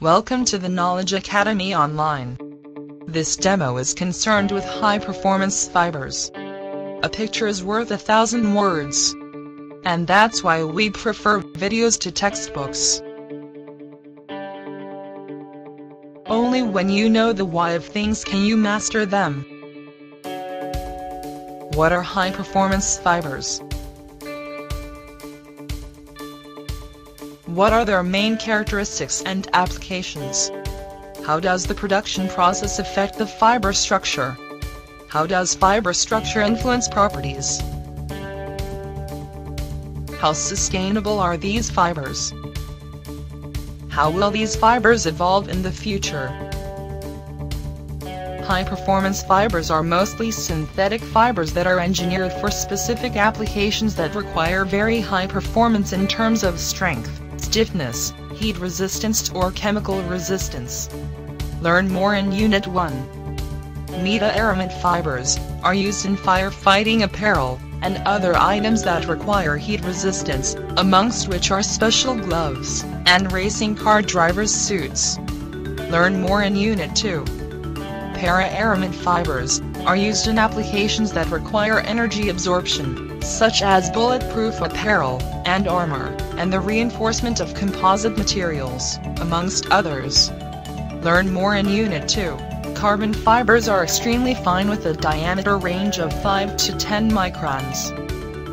Welcome to the Knowledge Academy Online. This demo is concerned with high-performance fibers. A picture is worth 1,000 words. And that's why we prefer videos to textbooks. Only when you know the why of things can you master them. What are high-performance fibers? What are their main characteristics and applications? How does the production process affect the fiber structure? How does fiber structure influence properties? How sustainable are these fibers? How will these fibers evolve in the future? High-performance fibers are mostly synthetic fibers that are engineered for specific applications that require very high performance in terms of strength, stiffness, heat resistance or chemical resistance. Learn more in Unit 1. Paraaramid fibers are used in firefighting apparel and other items that require heat resistance, amongst which are special gloves and racing car drivers' suits. Learn more in Unit 2. Paraaramid fibers are used in applications that require energy absorption, such as bulletproof apparel and armor, and the reinforcement of composite materials, amongst others. Learn more in Unit 2. Carbon fibers are extremely fine with a diameter range of 5 to 10 microns.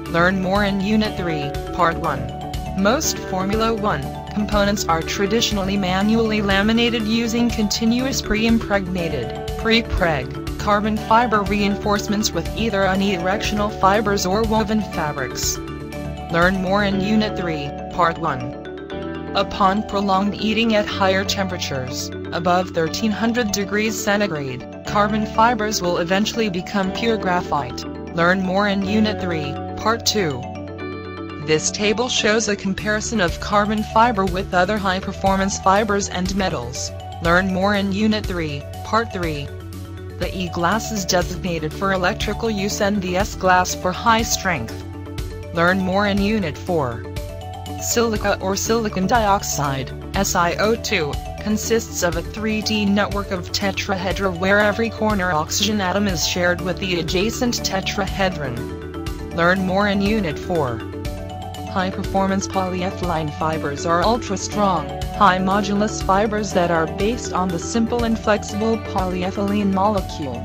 Learn more in Unit 3, Part 1. Most Formula 1 components are traditionally manually laminated using continuous pre-preg carbon fiber reinforcements with either unirectional fibers or woven fabrics. Learn more in Unit 3, Part 1. Upon prolonged eating at higher temperatures, above 1300 degrees centigrade, carbon fibers will eventually become pure graphite. Learn more in Unit 3, Part 2. This table shows a comparison of carbon fiber with other high-performance fibers and metals. Learn more in Unit 3, Part 3. The E-glass is designated for electrical use and the S-glass for high strength. Learn more in Unit 4. Silica or silicon dioxide, SiO2, consists of a 3D network of tetrahedra where every corner oxygen atom is shared with the adjacent tetrahedron. Learn more in Unit 4. High-performance polyethylene fibers are ultra-strong, high-modulus fibers that are based on the simple and flexible polyethylene molecule.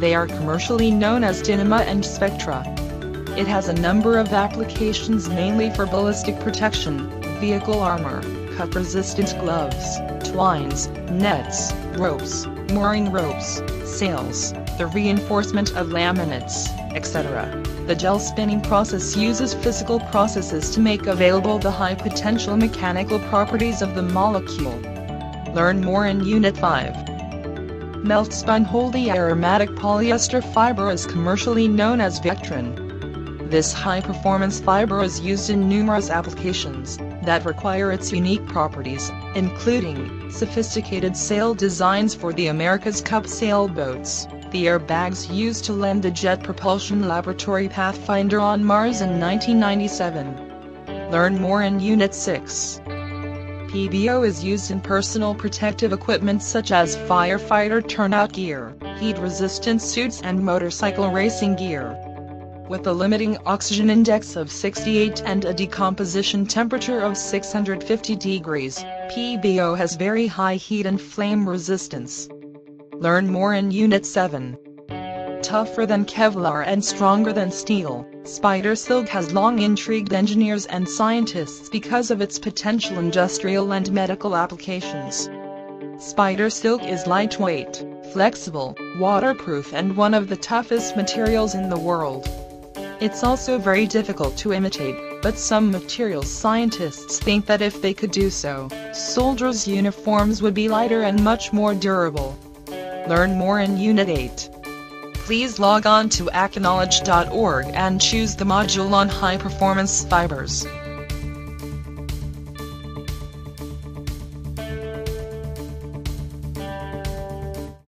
They are commercially known as Dyneema and Spectra. It has a number of applications mainly for ballistic protection, vehicle armor, cut-resistant gloves, twines, nets, ropes, mooring ropes, sails, the reinforcement of laminates, etc. The gel spinning process uses physical processes to make available the high-potential mechanical properties of the molecule. Learn more in Unit 5. Melt-spun wholly aromatic polyester fiber is commercially known as Vectran. This high-performance fiber is used in numerous applications that require its unique properties, including sophisticated sail designs for the America's Cup sailboats, the airbags used to land the Jet Propulsion Laboratory Pathfinder on Mars in 1997. Learn more in Unit 6. PBO is used in personal protective equipment such as firefighter turnout gear, heat-resistant suits and motorcycle racing gear. With a limiting oxygen index of 68 and a decomposition temperature of 650 degrees, PBO has very high heat and flame resistance. Learn more in Unit 7. Tougher than Kevlar and stronger than steel, spider silk has long intrigued engineers and scientists because of its potential industrial and medical applications. Spider silk is lightweight, flexible, waterproof and one of the toughest materials in the world. It's also very difficult to imitate, but some materials scientists think that if they could do so, soldiers' uniforms would be lighter and much more durable. Learn more in Unit 8. Please log on to ACOKnowledge.org and choose the module on high-performance fibers.